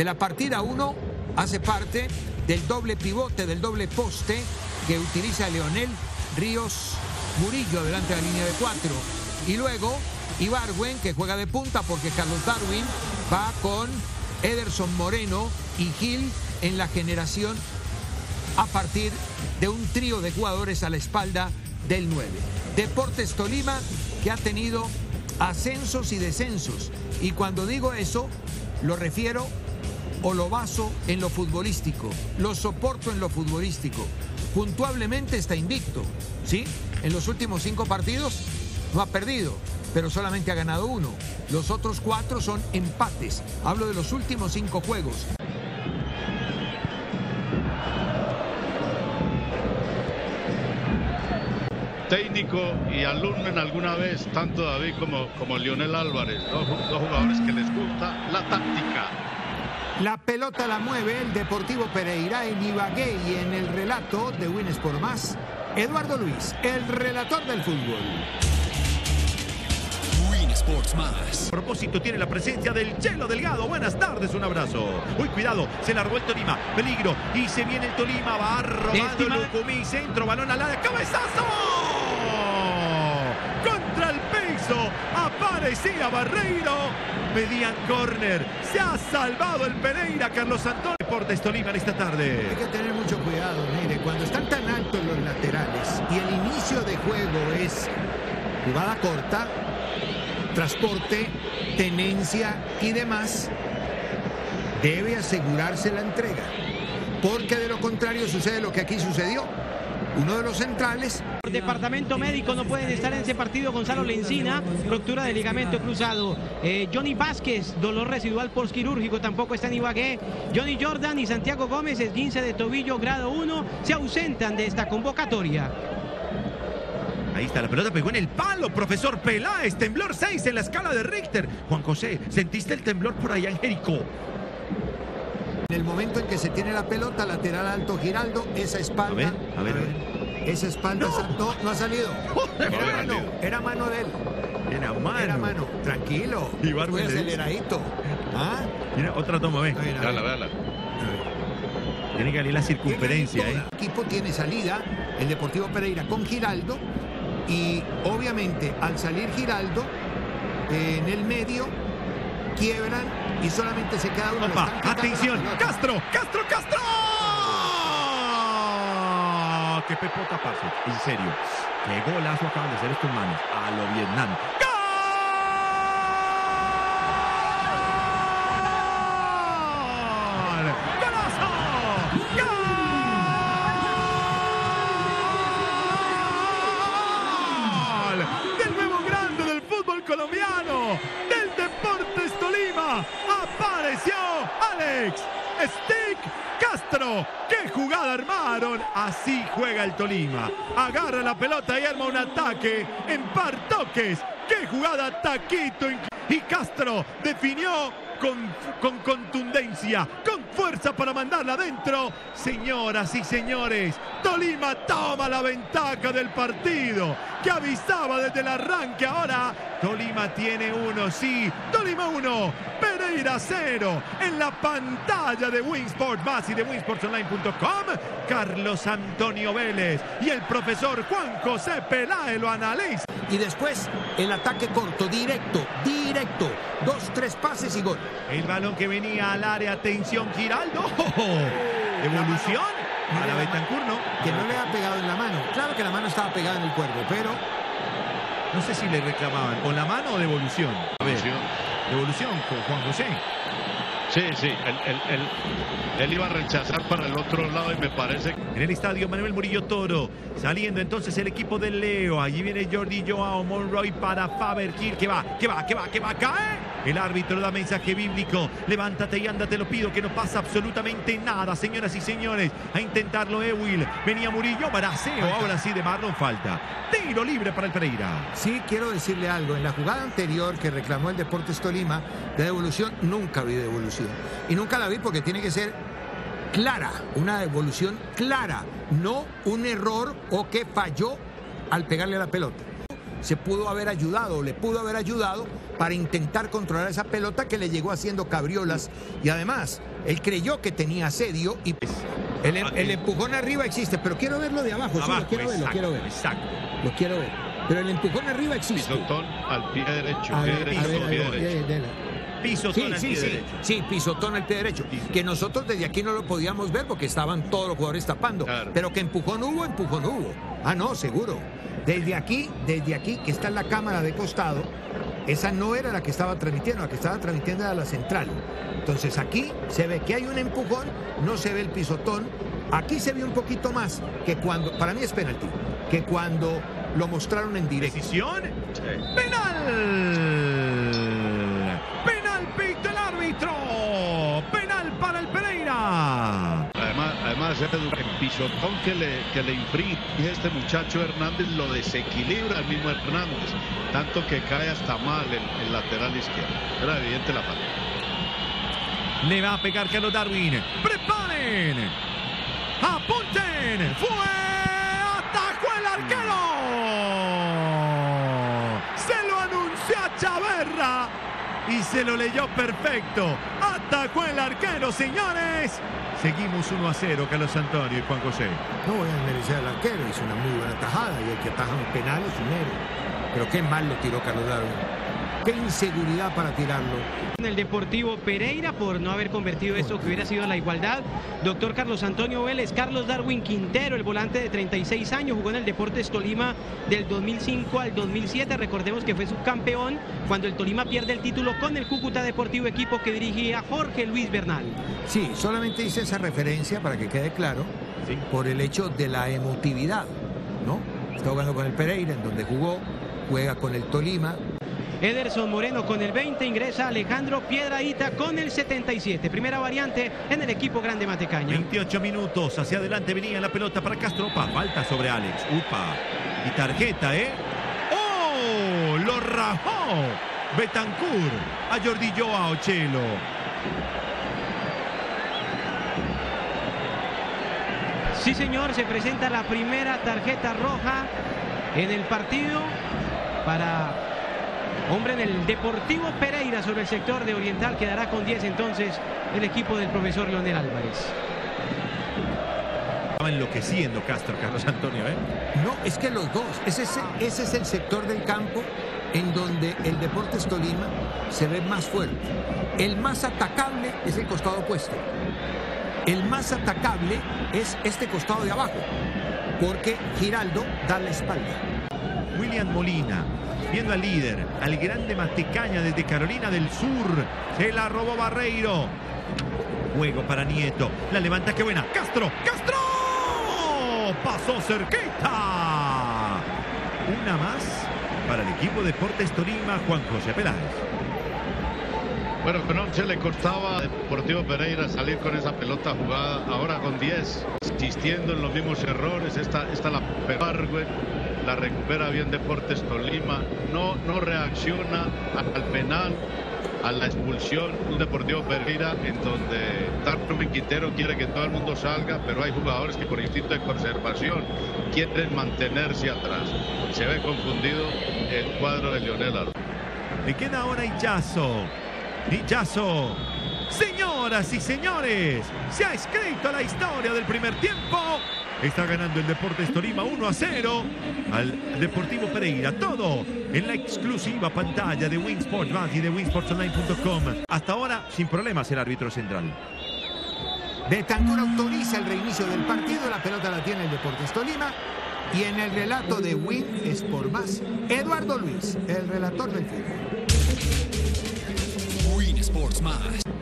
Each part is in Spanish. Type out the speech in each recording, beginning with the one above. de la partida 1, hace parte del doble pivote, del doble poste que utiliza Leonel Ríos Murillo delante de la línea de 4. Y luego Ibargüen, que juega de punta porque Carlos Darwin va con Ederson Moreno y Gil en la generación a partir de un trío de jugadores a la espalda del 9. Deportes Tolima, que ha tenido ascensos y descensos. Y cuando digo eso, lo refiero o lo baso en lo futbolístico, lo soporto en lo futbolístico. Puntuablemente está invicto, ¿sí? En los últimos 5 partidos no ha perdido, pero solamente ha ganado 1. Los otros 4 son empates. Hablo de los últimos 5 juegos. Técnico y alumnen alguna vez, tanto David como Leonel Álvarez, dos jugadores que les gusta la táctica. La pelota la mueve el Deportivo Pereira en Ibagué, y en el relato de WinSports Más, Eduardo Luis, el relator del fútbol. WinSports Más. A propósito, tiene la presencia del Chelo Delgado. Buenas tardes, un abrazo. Uy, cuidado, se largó el Tolima, peligro, y se viene el Tolima, va robando Locumí, centro, balón al área, cabezazo. Aparecía Barreiro, pedían córner. Se ha salvado el Pereira, Carlos Antonio. Deportes Tolima en esta tarde. Hay que tener mucho cuidado, mire, cuando están tan altos los laterales y el inicio de juego es jugada corta, transporte, tenencia y demás, debe asegurarse la entrega, porque de lo contrario sucede lo que aquí sucedió. Uno de los centrales. Por departamento médico no pueden estar en ese partido Gonzalo Lencina, ruptura de ligamento cruzado. Johnny Vázquez, dolor residual postquirúrgico, tampoco está en Ibagué. Johnny Jordan y Santiago Gómez, esguince de tobillo grado 1, se ausentan de esta convocatoria. Ahí está, la pelota pegó en el palo, profesor Peláez, temblor 6 en la escala de Richter. Juan José, ¿sentiste el temblor por allá en Jericó? En el momento en que se tiene la pelota, lateral alto Giraldo, esa espalda. A ver. Esa espalda saltó, no ha salido. Era mano de él. Era mano. Tranquilo. Y Barber aceleradito. ¿Ah? Mira, otra toma, ve. Véala. Tiene que salir la circunferencia. El equipo tiene salida, el Deportivo Pereira con Giraldo. Y obviamente, al salir Giraldo, en el medio, quiebran y solamente se queda uno. Opa, atención, Castro. ¡Oh! ¡Qué pepota paso! En serio, qué golazo acaban de hacer estos manos a lo Vietnam. ¡Gol! ¡Del nuevo grande del fútbol colombiano! ¡Del Deportes Tolima! ¡Apareció Alex Stick Castro! ¡Qué jugada armaron! Así juega el Tolima. Agarra la pelota y arma un ataque en par toques. ¡Qué jugada! Taquito. Y Castro definió con contundencia, con fuerza para mandarla adentro. Señoras y señores, Tolima toma la ventaja del partido que avisaba desde el arranque. Ahora Tolima tiene 1, sí, Tolima 1, Pereira 0. En la pantalla de WinSports Más y de winsportsonline.com, Carlos Antonio Vélez y el profesor Juan José Peláez lo analiza. Y después el ataque corto, directo, 2-3 pases y gol. El balón que venía al área, atención Giraldo. Evolución para Betancur, que no le ha pegado en la mano. Claro que la mano estaba pegada en el cuerpo, pero no sé si le reclamaban con la mano o de evolución. A ver, devolución con Juan José. Sí, él iba a rechazar para el otro lado y me parece. En el estadio Manuel Murillo Toro, saliendo entonces el equipo de Leo. Allí viene Jordi Joao Monroy para Faber-Kiel, que va, cae. El árbitro da mensaje bíblico, levántate y anda, te lo pido, que no pasa absolutamente nada, señoras y señores. A intentarlo Ewil, venía Murillo, Baraceo, ahora sí de Marlon, falta. Tiro libre para el Pereira. Sí, quiero decirle algo, en la jugada anterior que reclamó el Deportes Tolima de devolución, nunca vi devolución. Y nunca la vi porque tiene que ser clara, una devolución clara, no un error o que falló al pegarle la pelota. se pudo haber ayudado, le pudo haber ayudado para intentar controlar esa pelota que le llegó haciendo cabriolas. Y además, él creyó que tenía asedio y el empujón arriba existe, pero quiero verlo de abajo. Abajo, sí, lo quiero ver. Pero el empujón arriba existe. Pisotón al pie derecho. Pisotón al pie derecho. Sí, pisotón al pie derecho. Que nosotros desde aquí no lo podíamos ver porque estaban todos los jugadores tapando. Claro. Pero que empujón hubo. Ah, no, seguro. Desde aquí, que está en la cámara de costado, esa no era la que estaba transmitiendo, era la central. Entonces aquí se ve que hay un empujón, no se ve el pisotón. Aquí se vio un poquito más que cuando, para mí es penalti, que cuando lo mostraron en directo. ¿Decisión? Sí. ¡Penal! ¡Penal pita el árbitro! ¡Penal para el Pereira! Además, el pisotón que le infringe este muchacho Hernández lo desequilibra al mismo Hernández, tanto que cae hasta mal el lateral izquierdo. Era evidente la falta. Le va a pegar Carlos Darwin. ¡Preparen! ¡Apunten! ¡Fue! ¡Atajó el arquero! ¡Se lo anunció a Chaverra! Y se lo leyó perfecto. Atacó el arquero, señores. Seguimos 1-0, Carlos Antonio y Juan José. No voy a desmerecer al arquero, hizo una muy buena tajada. Y el que ataja un penal es un héroe. Pero qué mal lo tiró Carlos Darwin. Qué inseguridad para tirarlo. El Deportivo Pereira por no haber convertido esto que hubiera sido la igualdad. Doctor Carlos Antonio Vélez, Carlos Darwin Quintero, el volante de 36 años, jugó en el Deportes Tolima del 2005 al 2007. Recordemos que fue subcampeón cuando el Tolima pierde el título con el Cúcuta Deportivo, equipo que dirigía Jorge Luis Bernal. Sí, solamente hice esa referencia para que quede claro, sí, por el hecho de la emotividad, ¿no? Está jugando con el Pereira, en donde jugó, juega con el Tolima. Ederson Moreno con el 20, ingresa Alejandro Piedrahita con el 77. Primera variante en el equipo grande Matecaña. 28 minutos, hacia adelante venía la pelota para Castro. Opa, falta sobre Alex. Upa, y tarjeta, ¿eh? ¡Oh! Lo rajó Betancur a Jordi Joao Chelo. Sí, señor, se presenta la primera tarjeta roja en el partido para... hombre en el Deportivo Pereira sobre el sector de Oriental. Quedará con 10 entonces el equipo del profesor Leonel Álvarez. Estaba enloqueciendo Castro, Carlos Antonio, ¿eh? No, es que los dos. Ese es el sector del campo en donde el Deportes Tolima se ve más fuerte. El más atacable es el costado opuesto. El más atacable es este costado de abajo, porque Giraldo da la espalda. William Molina, viendo al líder, al grande Matecaña desde Carolina del Sur. Se la robó Barreiro. Juego para Nieto. La levanta, qué buena. ¡Castro! ¡Castro! ¡Pasó cerquita! Una más para el equipo Deportes Tolima, Juan José Peláez. Bueno, pero se le costaba a Deportivo Pereira salir con esa pelota jugada. Ahora con 10, insistiendo en los mismos errores. Esta la peor, güey. La recupera bien Deportes Tolima, no reacciona al penal, a la expulsión un Deportivo Pereira en donde Darwin Quintero quiere que todo el mundo salga, pero hay jugadores que por instinto de conservación quieren mantenerse atrás. Se ve confundido el cuadro de Leonel Álvarez. Le queda ahora Ichazo. Ichazo. Señoras y señores, se ha escrito la historia del primer tiempo. Está ganando el Deportes Tolima 1-0 al Deportivo Pereira. Todo en la exclusiva pantalla de WinSports y de winsportsonline.com. Hasta ahora, sin problemas, el árbitro central. Betancur autoriza el reinicio del partido. La pelota la tiene el Deportes Tolima. Y en el relato de WinSports, Eduardo Luis, el relator del fútbol. WinSports más.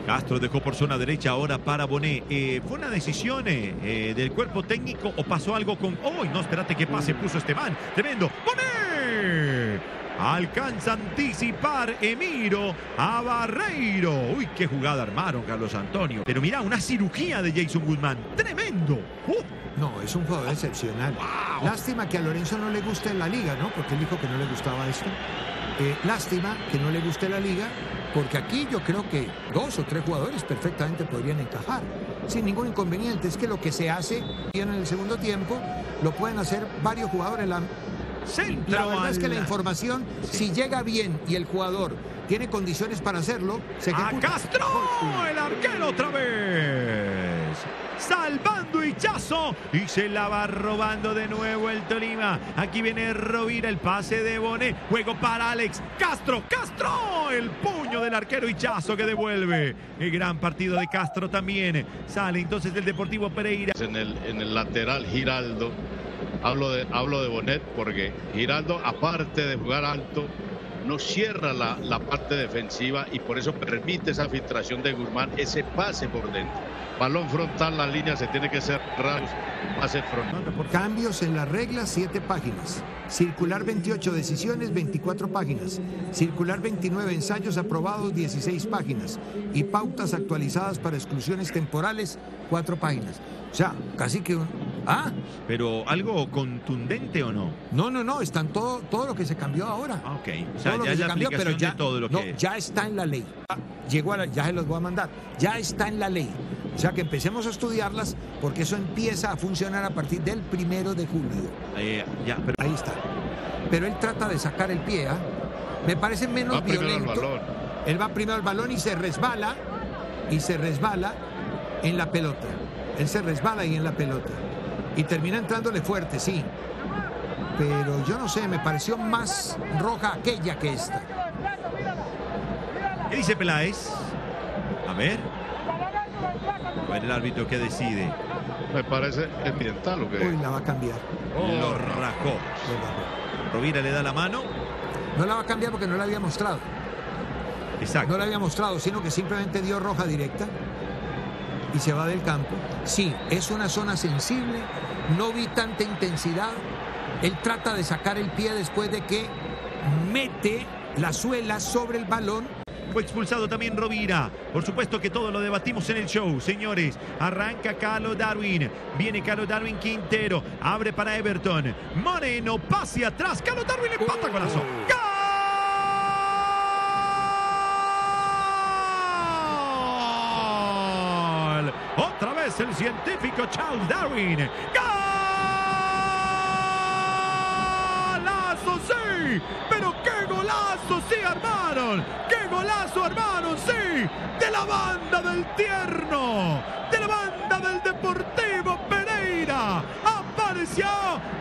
Castro dejó por zona derecha ahora para Bonet. ¿Fue una decisión del cuerpo técnico o pasó algo con... ¡Oh! No, espérate que pase, puso Esteban. ¡Tremendo! ¡Bonet! Alcanza a anticipar Emiro a Barreiro. ¡Uy, qué jugada armaron, Carlos Antonio! Pero mirá, una cirugía de Jason Guzmán. ¡Tremendo! No, es un jugador excepcional. Wow. Lástima que a Lorenzo no le guste la liga, ¿no? Porque él dijo que no le gustaba esto. Lástima que no le guste la liga, porque aquí yo creo que 2 o 3 jugadores perfectamente podrían encajar sin ningún inconveniente. Es que lo que se hace bien en el segundo tiempo lo pueden hacer varios jugadores. La verdad es que la información, si llega bien y el jugador tiene condiciones para hacerlo, se ejecuta. ¡A Castro! ¡El arquero otra vez! Salvando Ichazo y se la va robando de nuevo el Tolima. Aquí viene Rovira, el pase de Bonet, juego para Alex Castro. ¡Castro! El puño del arquero Ichazo que devuelve. El gran partido de Castro también. Sale entonces del Deportivo Pereira. En el lateral Giraldo. Hablo de Bonet porque Giraldo, aparte de jugar alto, no cierra la parte defensiva y por eso permite esa filtración de Guzmán, ese pase por dentro. Balón frontal, la línea se tiene que cerrar, pase frontal. Cambios en la regla, 7 páginas. Circular 28, decisiones, 24 páginas. Circular 29, ensayos aprobados, 16 páginas. Y pautas actualizadas para exclusiones temporales, 4 páginas. O sea, casi que... ¿Ah? ¿Pero algo contundente o no? No, están todo lo que se cambió ahora. Ah, ok. O sea, ya es la aplicación de todo lo que... Ya está en la ley. Ya se los voy a mandar. Ya está en la ley. O sea, que empecemos a estudiarlas porque eso empieza a funcionar a partir del 1 de julio. Ahí está. Pero él trata de sacar el pie, ¿eh? Me parece menos violento. Va primero al balón. Él va primero al balón y se resbala. Y se resbala en la pelota. Él se resbala ahí en la pelota. Y termina entrándole fuerte, sí. Pero yo no sé, me pareció más roja aquella que esta. ¿Qué dice Peláez? A ver el árbitro que decide. Me parece ambiental o qué. Uy, la va a cambiar. Lo rajó. Rovira le da la mano. No la va a cambiar porque no la había mostrado. Exacto. No la había mostrado, sino que simplemente dio roja directa. Y se va del campo. Sí, es una zona sensible. No vi tanta intensidad. Él trata de sacar el pie después de que mete la suela sobre el balón. Fue expulsado también Rovira. Por supuesto que todo lo debatimos en el show, señores. Arranca Carlos Darwin. Viene Carlos Darwin Quintero. Abre para Everton. Moreno, pase atrás. Carlos Darwin empata, corazón. ¡Gol! Otra vez el científico Charles Darwin. ¡Golazo, sí! ¡Pero qué golazo, sí, hermanos! ¡Qué golazo, hermanos, sí! De la banda del Tierno, de la banda del Deportivo Pereira. Apareció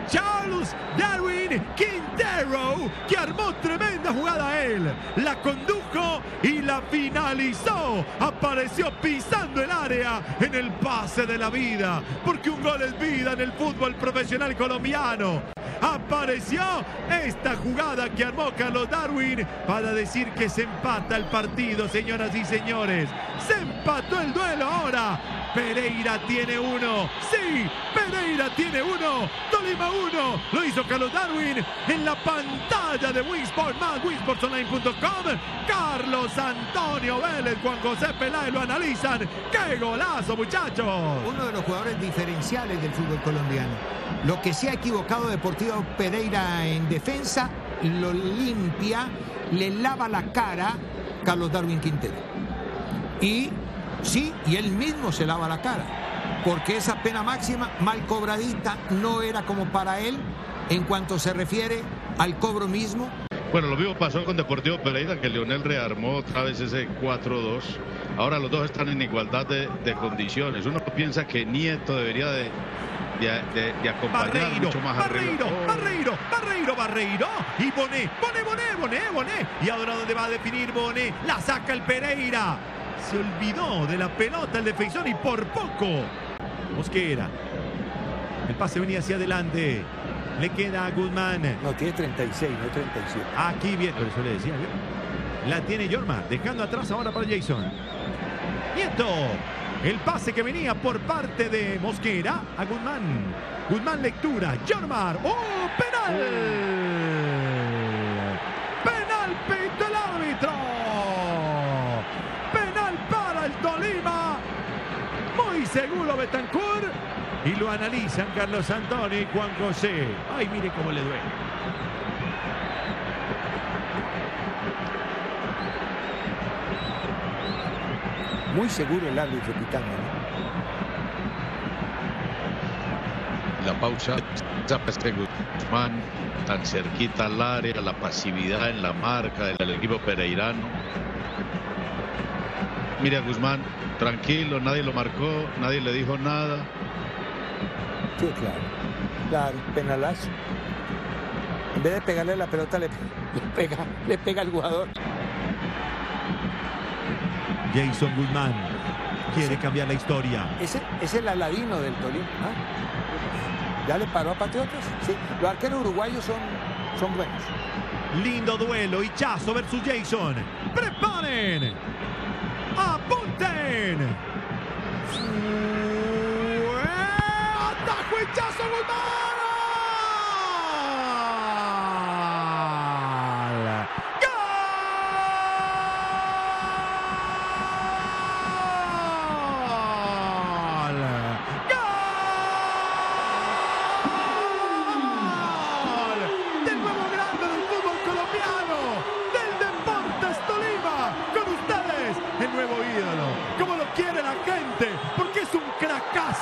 Charles Darwin Quintero, que armó tremenda jugada a él. La condujo y la finalizó. Apareció pisando el área en el pase de la vida, porque un gol es vida en el fútbol profesional colombiano. Apareció esta jugada que armó Carlos Darwin para decir que se empata el partido, señoras y señores. Se empató el duelo ahora. Pereira tiene 1. Sí, Pereira tiene 1. Tolima 1. Lo hizo Carlos Darwin en la pantalla de WinSports, más winsportsonline.com. Carlos Antonio Vélez, Juan José, Peláez lo analizan. ¡Qué golazo, muchachos! Uno de los jugadores diferenciales del fútbol colombiano. Lo que se ha equivocado Deportivo Pereira en defensa, lo limpia, le lava la cara Carlos Darwin Quintero. Y sí, y él mismo se lava la cara, porque esa pena máxima mal cobradita no era como para él en cuanto se refiere al cobro mismo. Bueno, lo mismo pasó con Deportivo Pereira, que Leonel rearmó otra vez ese 4-2. Ahora los dos están en igualdad de condiciones. Uno piensa que Nieto debería de acompañar Barreiro, mucho más arriba. Barreiro. Y Bonet. Y ahora dónde va a definir Bonet. La saca el Pereira. Se olvidó de la pelota el defensor y por poco. Mosquera. El pase venía hacia adelante. Le queda a Guzmán. No, tiene 36, no 37. Aquí viene. Pero eso le decía yo. La tiene Yorma. Dejando atrás ahora para Jason. Nieto. El pase que venía por parte de Mosquera a Guzmán. Guzmán lectura. Jormar. ¡Oh, penal! ¡Penal pito el árbitro! ¡Penal para el Tolima! Muy seguro Betancur. Y lo analizan Carlos Antonio y Juan José. ¡Ay, mire cómo le duele! Muy seguro el árbitro Pestaña. la pausa, Guzmán tan cerquita al área, la pasividad en la marca del equipo pereirano. Mira Guzmán, tranquilo, nadie lo marcó, nadie le dijo nada. Sí, claro, claro, penalazo. En vez de pegarle la pelota, le pega al jugador. Jason Guzmán quiere cambiar la historia. Es el aladino del Tolima. ¿Ah? ¿Ya le paró a Patriotas? Sí, los arqueros uruguayos son buenos. Lindo duelo, Ichazo versus Jason. ¡Preparen! ¡Apunten! ¡Atajo Ichazo Guzmán!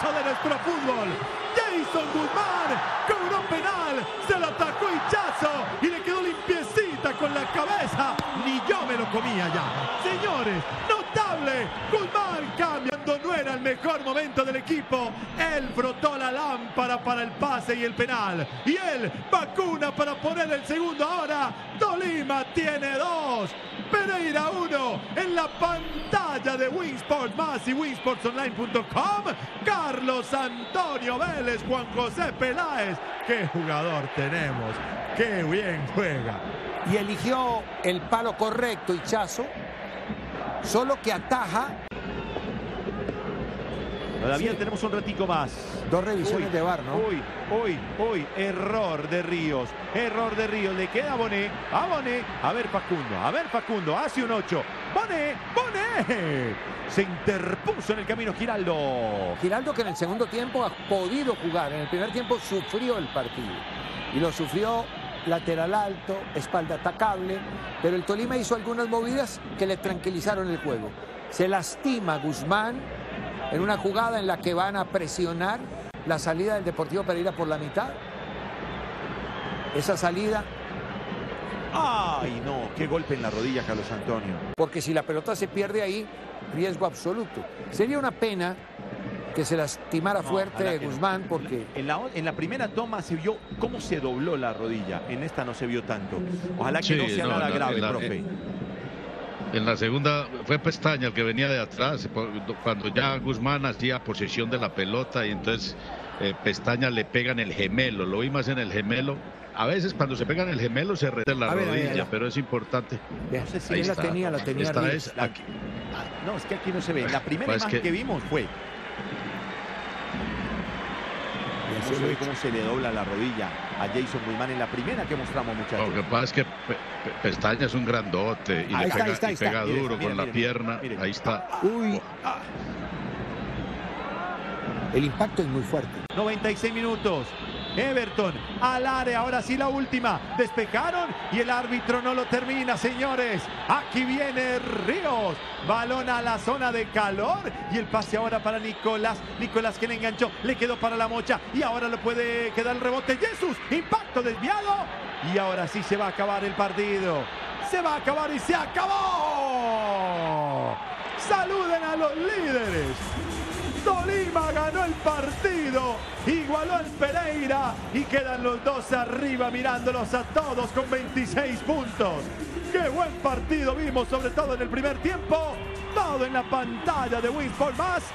De nuestro fútbol, Jason Guzmán cobró penal, se lo atacó Ichazo y le quedó limpiecita con la cabeza, ni yo me lo comía ya, señores, notable, Guzmán cambia, cuando no era el mejor momento del equipo, él frotó la lámpara para el pase y el penal, y él vacuna para poner el segundo ahora, Tolima tiene 2, Pereira 1, en la pantalla de WinSports más y winsportsonline.com, Carlos Antonio Vélez, Juan José Peláez, qué jugador tenemos, qué bien juega. Y eligió el palo correcto Ichazo, solo que ataja. Todavía sí. Tenemos un ratico más. Dos revisiones de VAR, ¿no? Hoy, error de Ríos, le queda a Bonet, a ver Facundo, hace un 8, Bonet, se interpuso en el camino Giraldo, que en el segundo tiempo ha podido jugar, en el primer tiempo sufrió el partido, y lo sufrió lateral alto, espalda atacable, pero el Tolima hizo algunas movidas que le tranquilizaron el juego. Se lastima Guzmán, en una jugada en la que van a presionar la salida del Deportivo Pereira por la mitad. Esa salida. ¡Ay, no! ¡Qué golpe en la rodilla, Carlos Antonio! Porque si la pelota se pierde ahí, riesgo absoluto. Sería una pena que se lastimara fuerte Guzmán, porque... En la primera toma se vio cómo se dobló la rodilla. En esta no se vio tanto. Ojalá que no sea nada grave, profe. En la segunda fue Pestaña el que venía de atrás, cuando ya Guzmán hacía posesión de la pelota y entonces Pestaña le pega en el gemelo, lo vi más en el gemelo. A veces cuando se pegan el gemelo se retiene la rodilla, pero es importante. No sé si ahí la tenía. Esta es, aquí. No, es que aquí no se ve. La primera pues imagen que vimos fue. Y así se ve cómo se le dobla la rodilla a Jason Guzmán en la primera que mostramos, muchachos. Lo que pasa es que Pestaña es un grandote y le pega duro con la pierna. Ahí está. Uy. El impacto es muy fuerte. 96 minutos. Everton al área, ahora sí la última, despejaron y el árbitro no lo termina, señores, aquí viene Ríos, balón a la zona de calor y el pase ahora para Nicolás que le enganchó, le quedó para la mocha y ahora lo puede quedar el rebote, Jesús, impacto desviado y ahora sí se va a acabar el partido, se va a acabar y se acabó, saluden a los líderes. Tolima ganó el partido, igualó al Pereira y quedan los dos arriba mirándolos a todos con 26 puntos. ¡Qué buen partido vimos, sobre todo en el primer tiempo! Todo en la pantalla de WinSports+.